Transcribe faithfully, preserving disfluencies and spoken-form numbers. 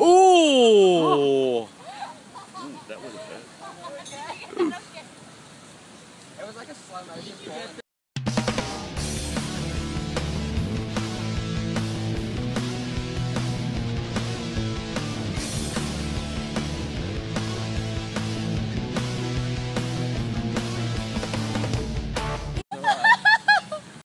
Ooh!